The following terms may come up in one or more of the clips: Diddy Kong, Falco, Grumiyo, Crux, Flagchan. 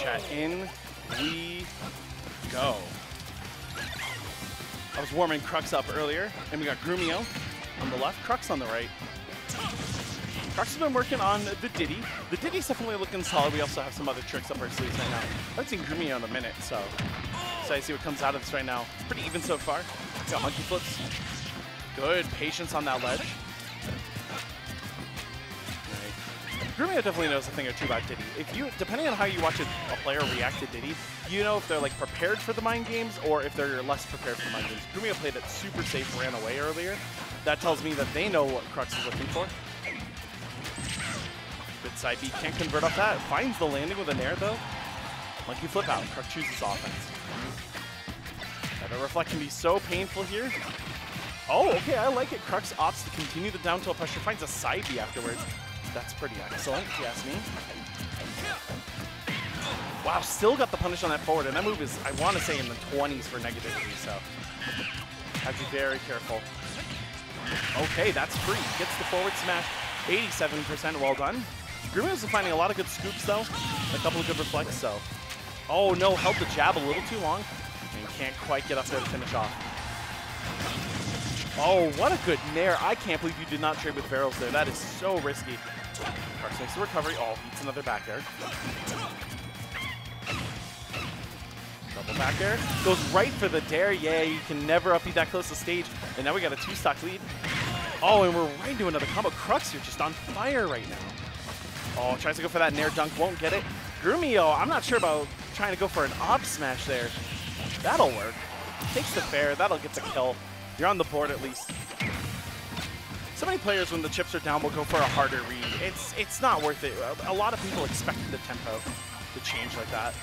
chat. In we go. I was warming Crux up earlier, and we got Grumiyo on the left, Crux on the right. Crux has been working on the Diddy. The Diddy's definitely looking solid. We also have some other tricks up our sleeves right now. I haven't seen Grumiyo in a minute, so I see what comes out of this right now. It's pretty even so far. Got monkey flips. Good patience on that ledge. Grumiyo definitely knows a thing or two about Diddy. If you, depending on how you watch a player react to Diddy, you know if they're like prepared for the mind games or if they're less prepared for the mind games. Grumiyo played it super safe, ran away earlier. That tells me that they know what Crux is looking for. Good side B, can't convert off that. Finds the landing with an air though. Monkey flip out, Crux chooses offense. That reflect can be so painful here. Oh, okay, I like it. Crux opts to continue the down tilt pressure, finds a side B afterwards. That's pretty excellent, if you ask me. Wow, still got the punish on that forward, and that move is, I want to say, in the 20s for negativity, so have to be very careful. Okay, that's free. Gets the forward smash, 87%, well done. Grumiyo's been finding a lot of good scoops, though, a couple of good reflects, so. Oh no, held the jab a little too long, and can't quite get up there to finish off. Oh, what a good nair. I can't believe you did not trade with barrels there. That is so risky. Crux makes the recovery. Oh, beats another back air. Double back air. Goes right for the dare. Yeah, you can never up beat that close to stage. And now we got a two-stock lead. Oh, and we're right into another combo. Crux, you're just on fire right now. Oh, tries to go for that nair dunk. Won't get it. Grumiyo, I'm not sure about trying to go for an up smash there. That'll work. Takes the fair. That'll get the kill. You're on the board at least. So many players, when the chips are down, will go for a harder read. It's not worth it. A lot of people expected the tempo to change like that.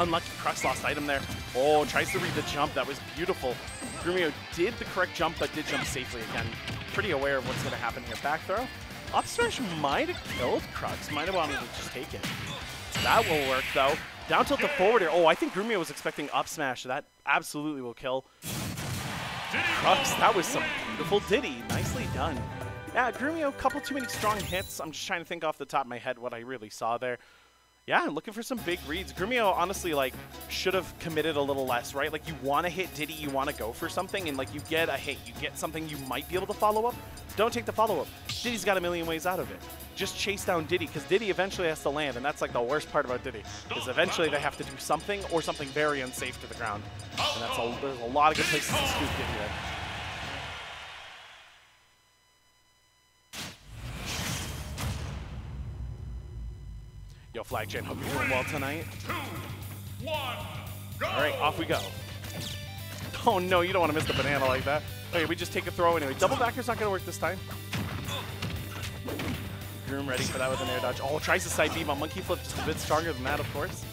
Unlucky, Crux lost item there. Oh, tries to read the jump. That was beautiful. Grumiyo did the correct jump, but did jump safely again. Pretty aware of what's going to happen here. Back throw. Up smash might have killed Crux. Might have wanted to just take it. That will work, though. Down tilt the forward air. Oh, I think Grumiyo was expecting up smash. That absolutely will kill. Crux, that was some beautiful Diddy. Nicely done. Yeah, Grumiyo, a couple too many strong hits. I'm just trying to think off the top of my head what I really saw there. Yeah, looking for some big reads. Grumiyo, honestly, like, should have committed a little less, right? Like, you want to hit Diddy, you want to go for something, and, like, you get a hit. You get something you might be able to follow up. Don't take the follow-up. Diddy's got a million ways out of it. Just chase down Diddy, because Diddy eventually has to land, and that's, like, the worst part about Diddy, is eventually they have to do something or something very unsafe to the ground. And that's there's a lot of good places to scoop Diddy in. Yo, Flagchan, hope you're doing well tonight. 2, 1, go! All right, off we go. Oh, no, you don't want to miss the banana like that. Okay, we just take a throw anyway. Double backer's not going to work this time. Groom ready for that with an air dodge. Oh, tries to side B, but monkey flip just a bit stronger than that, of course.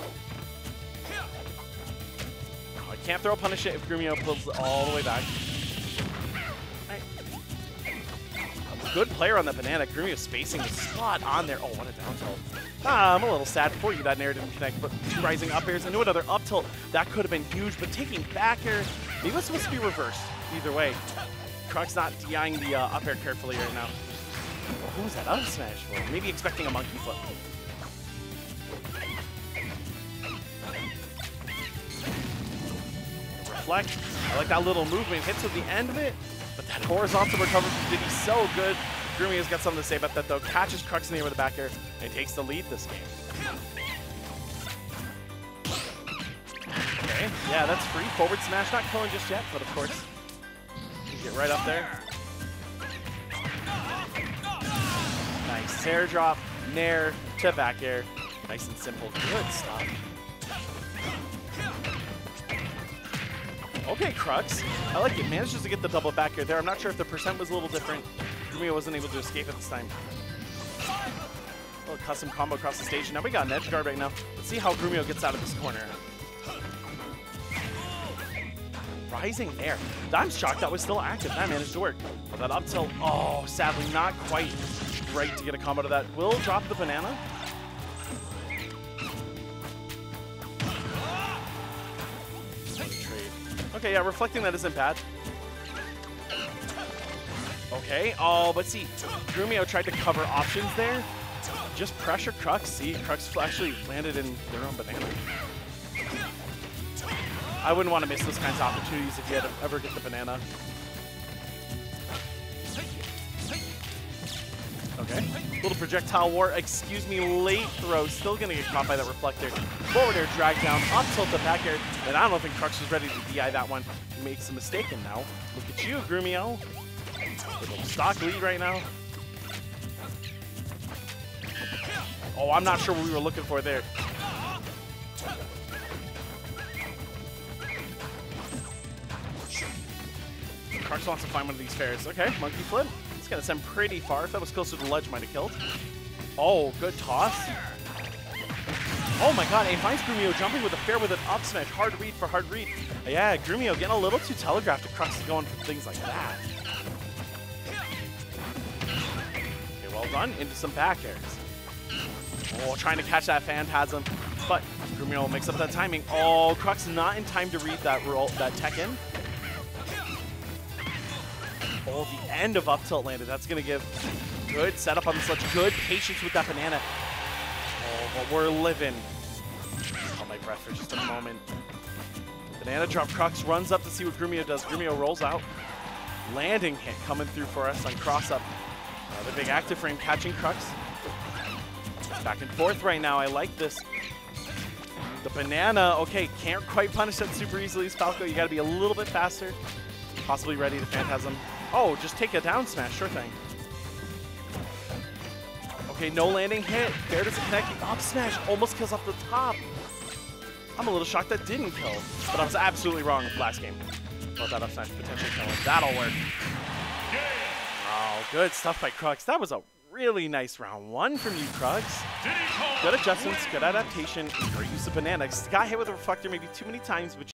Oh, I can't throw punish it if Grumiyo pulls all the way back. Good player on that banana. Grumiyo's spacing the spot on there. Oh, what a down tilt. Ah, I'm a little sad for you. That nair didn't connect, but two rising up airs into another up tilt. That could have been huge, but taking back airs, maybe it's supposed to be reversed. Either way, Crux not DIing the up air carefully right now. Well, who was that up smash for? Maybe expecting a monkey flip. Reflect. I like that little movement. Hits with the end of it. But that horizontal recovery from Diddy, so good. Grumiyo's got something to say about that, though. Catches Crux in the air with a back air, and takes the lead this game. Okay, yeah, that's free. Forward smash, not killing just yet, but of course, you get right up there. Nice air drop, nair to back air. Nice and simple. Good stuff. Okay, Crux. I like it. Manages to get the double back air there. I'm not sure if the percent was a little different. Grumiyo wasn't able to escape at this time. A little custom combo across the stage. Now we got an edge guard right now. Let's see how Grumiyo gets out of this corner. Rising air. I'm shocked that was still active. That managed to work. But that up tilt, oh, sadly not quite right to get a combo to that. Will drop the banana. Okay, yeah, reflecting that isn't bad. Okay, oh, but see, Grumiyo tried to cover options there. Just pressure Crux. See, Crux actually landed in their own banana. I wouldn't want to miss those kinds of opportunities if you ever get the banana. Okay. Little projectile war. Excuse me, late throw. Still going to get caught by that reflector. Forward air, drag down, up tilt the back air. And I don't think Crux was ready to DI that one. He makes a mistake, and now look at you, Grumiyo. Stock lead right now. Oh, I'm not sure what we were looking for there. Crux wants to find one of these fairs. Okay, monkey flip. It's going to send pretty far. If that was closer to the ledge, might have killed. Oh, good toss. Oh my god, he finds Grumiyo jumping with a fair with an up smash. Hard read for hard read. Yeah, Grumiyo getting a little too telegraphed to Crux going for things like that. Okay, well done. Into some back airs. Oh, trying to catch that phantasm, but Grumiyo makes up that timing. Oh, Crux not in time to read that roll, that tech in. Oh, the end of up tilt landed. That's going to give good setup on this ledge. Good patience with that banana. Oh, but we're living. Hold my breath for just a moment. Banana drop. Crux runs up to see what Grumiyo does. Grumiyo rolls out. Landing hit coming through for us on cross up. The big active frame catching Crux. Back and forth right now. I like this. The banana, okay, can't quite punish that super easily as Falco. You got to be a little bit faster. Possibly ready to phantasm. Oh, just take a down smash. Sure thing. Okay, no landing hit. Bear doesn't connect. Up smash almost kills off the top. I'm a little shocked that didn't kill, but I was absolutely wrong last game about that up smash potentially killing. That'll work. Oh, good stuff by Crux. That was a really nice round one from you, Crux. Good adjustments, good adaptation, and great use of banana. Got hit with a reflector maybe too many times, which